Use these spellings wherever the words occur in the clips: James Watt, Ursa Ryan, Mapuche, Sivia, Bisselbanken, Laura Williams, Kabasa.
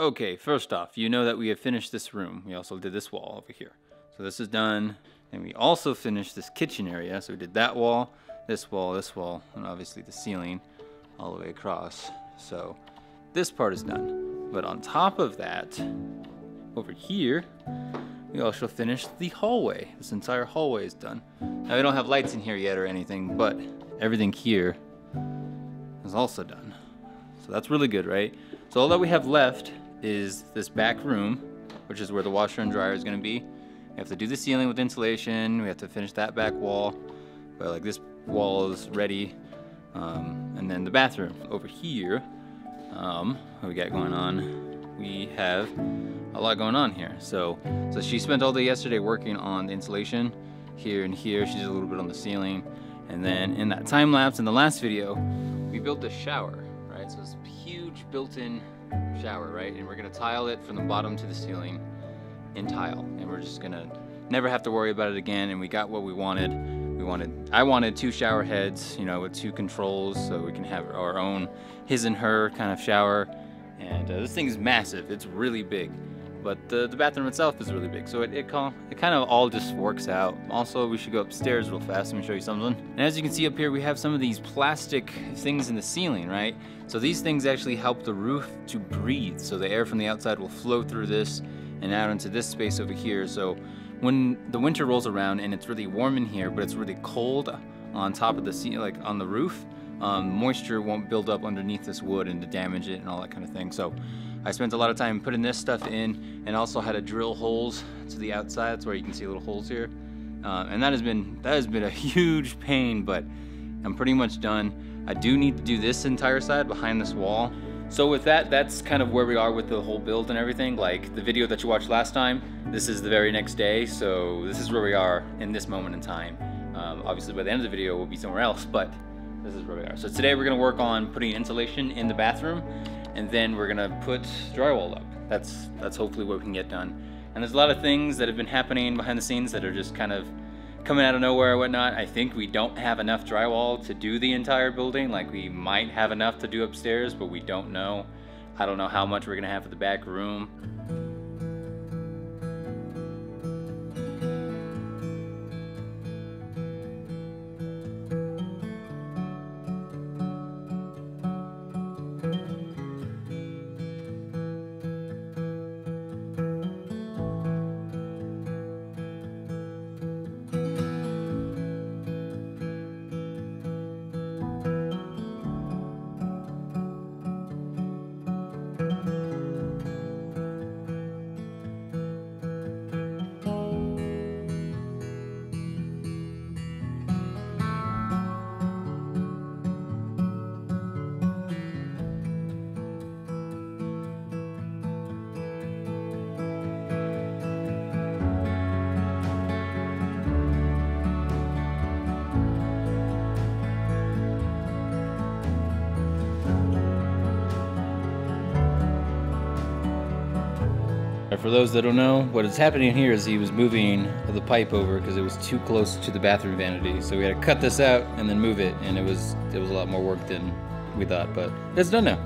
Okay, first off, you know that we have finished this room. We also did this wall over here. So this is done. And we also finished this kitchen area. So we did that wall, this wall, this wall, and obviously the ceiling all the way across. So this part is done. But on top of that, over here, we also finished the hallway. This entire hallway is done. Now we don't have lights in here yet or anything, but everything here is also done. So that's really good, right? So all that we have left is this back room, which is where the washer and dryer is going to be. We have to do the ceiling with insulation. We have to finish that back wall, but like this wall is ready. And then the bathroom over here, what we got going on? We have a lot going on here. So she spent all day yesterday working on the insulation here and here. She did a little bit on the ceiling. And then in that time lapse in the last video, we built a shower, right? So it's a huge built-in shower, right? And we're gonna tile it from the bottom to the ceiling in tile. And we're just gonna never have to worry about it again. And we got what we wanted. I wanted two shower heads, you know, with two controls so we can have our own his and her kind of shower. And this thing is massive, it's really big. But the bathroom itself is really big, so it kind of all just works out. Also, we should go upstairs real fast. Let me show you something. And as you can see up here, we have some of these plastic things in the ceiling, right? So these things actually help the roof to breathe, so the air from the outside will flow through this and out into this space over here. So when the winter rolls around and it's really warm in here, but it's really cold on top of the ceiling, like on the roof, moisture won't build up underneath this wood and to damage it and all that kind of thing. So I spent a lot of time putting this stuff in, and also had to drill holes to the outside. That's where you can see little holes here. And that has been a huge pain, but I'm pretty much done. I do need to do this entire side behind this wall. So with that, that's kind of where we are with the whole build and everything. Like the video that you watched last time, this is the very next day. So this is where we are in this moment in time. Obviously by the end of the video, we'll be somewhere else, but this is where we are. So today we're gonna work on putting insulation in the bathroom, and then we're gonna put drywall up. That's hopefully what we can get done. And there's a lot of things that have been happening behind the scenes that are just kind of coming out of nowhere or whatnot. I think we don't have enough drywall to do the entire building. Like we might have enough to do upstairs, but we don't know. I don't know how much we're gonna have for the back room. For those that don't know, what is happening here is he was moving the pipe over because it was too close to the bathroom vanity. So we had to cut this out and then move it, and it was a lot more work than we thought, but it's done now.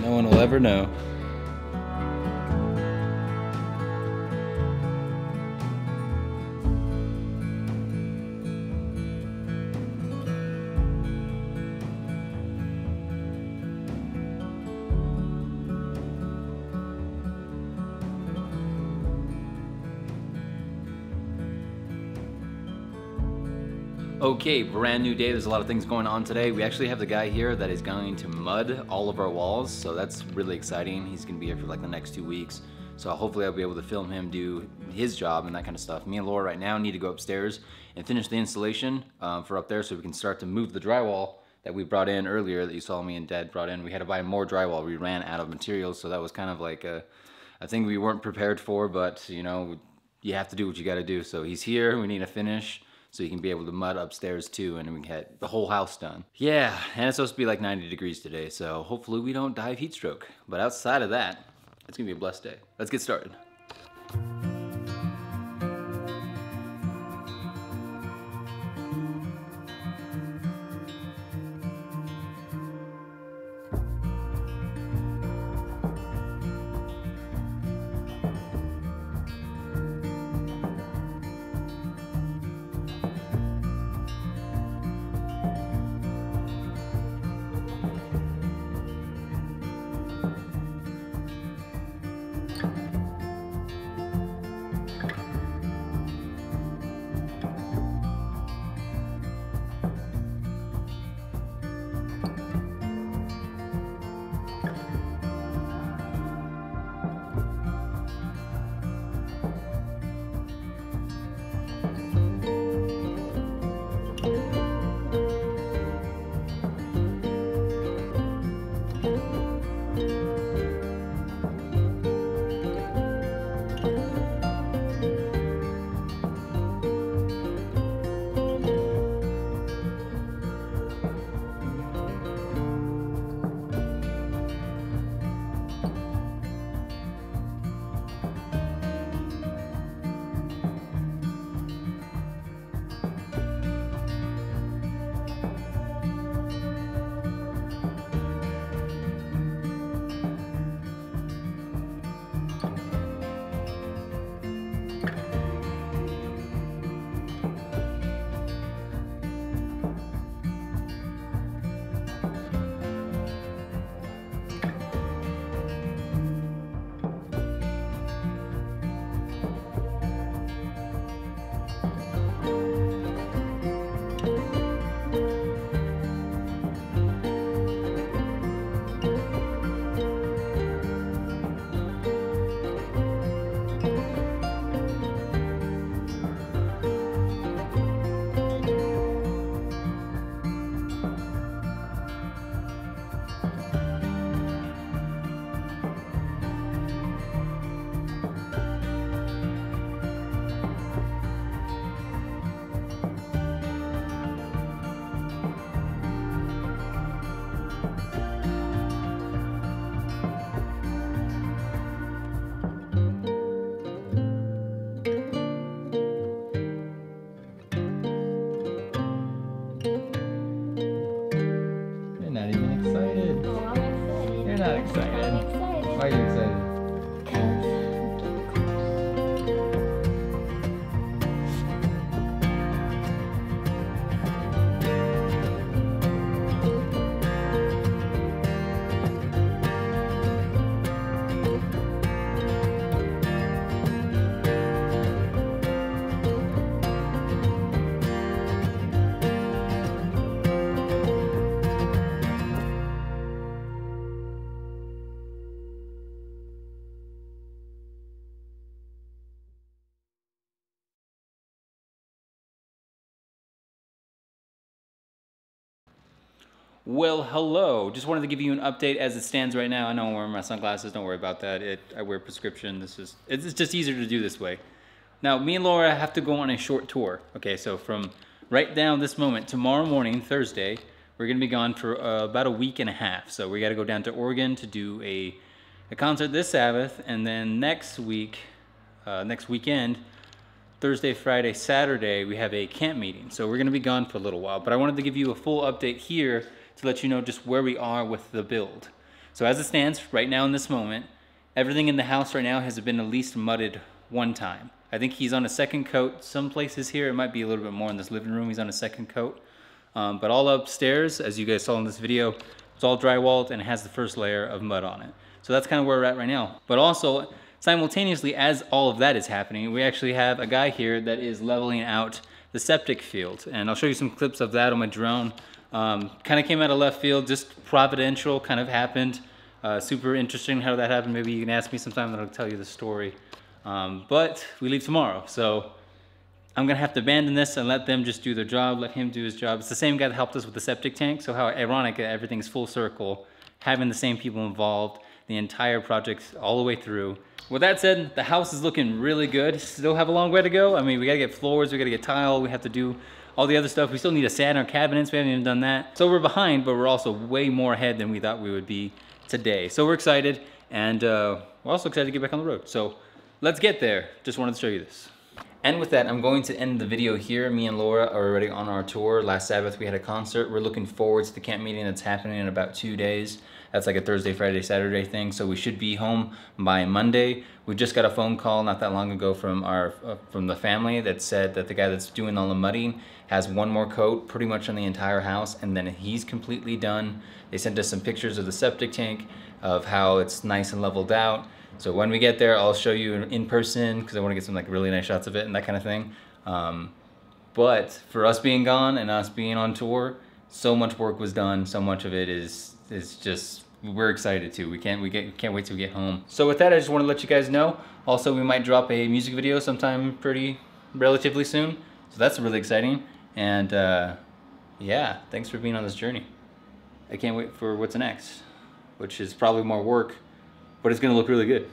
No one will ever know. Okay, brand new day. There's a lot of things going on today. We actually have the guy here that is going to mud all of our walls, so that's really exciting. He's gonna be here for like the next 2 weeks. So hopefully I'll be able to film him do his job and that kind of stuff. Me and Laura right now need to go upstairs and finish the insulation for up there so we can start to move the drywall that we brought in earlier that you saw me and Dad brought in. We had to buy more drywall. We ran out of materials, so that was kind of like a thing we weren't prepared for, but you know, you have to do what you gotta do. So he's here, we need to finish. So you can be able to mud upstairs too, and we get the whole house done. Yeah, and it's supposed to be like 90 degrees today, so hopefully we don't die of heat stroke. But outside of that, it's gonna be a blessed day. Let's get started. not excited. I'm excited. Why are you excited? Well, hello. Just wanted to give you an update as it stands right now. I know I'm wearing my sunglasses. Don't worry about that. I wear prescription. It's just easier to do this way. Now, me and Laura have to go on a short tour. Okay, so from right down this moment, tomorrow morning, Thursday, we're going to be gone for about a week and a half. So we got to go down to Oregon to do a concert this Sabbath. And then next week, next weekend, Thursday, Friday, Saturday, we have a camp meeting. So we're going to be gone for a little while. But I wanted to give you a full update here to let you know just where we are with the build. So as it stands right now in this moment, everything in the house right now has been at least mudded one time. I think he's on a second coat. Some places here, it might be a little bit more in this living room. He's on a second coat. But all upstairs, as you guys saw in this video, it's all drywalled and it has the first layer of mud on it. So that's kind of where we're at right now. But also, simultaneously, as all of that is happening, we actually have a guy here that is leveling out the septic field. And I'll show you some clips of that on my drone. Kind of came out of left field, just providential, kind of happened. Super interesting how that happened. Maybe you can ask me sometime and I'll tell you the story. But we leave tomorrow, so I'm gonna have to abandon this and let them just do their job, let him do his job. It's the same guy that helped us with the septic tank, so how ironic that everything's full circle, having the same people involved, the entire project all the way through. With that said, the house is looking really good. Still have a long way to go. I mean, we gotta get floors, we gotta get tile, we have to do all the other stuff. We still need to sand our cabinets. We haven't even done that. So we're behind, but we're also way more ahead than we thought we would be today. So we're excited, and we're also excited to get back on the road. So let's get there. Just wanted to show you this. And with that, I'm going to end the video here. Me and Laura are already on our tour. Last Sabbath, we had a concert. We're looking forward to the camp meeting that's happening in about 2 days. That's like a Thursday, Friday, Saturday thing. So we should be home by Monday. We just got a phone call not that long ago from our from the family that said that the guy that's doing all the mudding has one more coat pretty much on the entire house, and then he's completely done. They sent us some pictures of the septic tank, of how it's nice and leveled out. So when we get there, I'll show you in person, because I want to get some like really nice shots of it and that kind of thing. But for us being gone and us being on tour, so much work was done. So much of it is just, we're excited too. We can't wait till we get home. So with that, I just want to let you guys know. Also, we might drop a music video sometime relatively soon. So that's really exciting. And yeah, thanks for being on this journey. I can't wait for what's next, which is probably more work, but it's gonna look really good.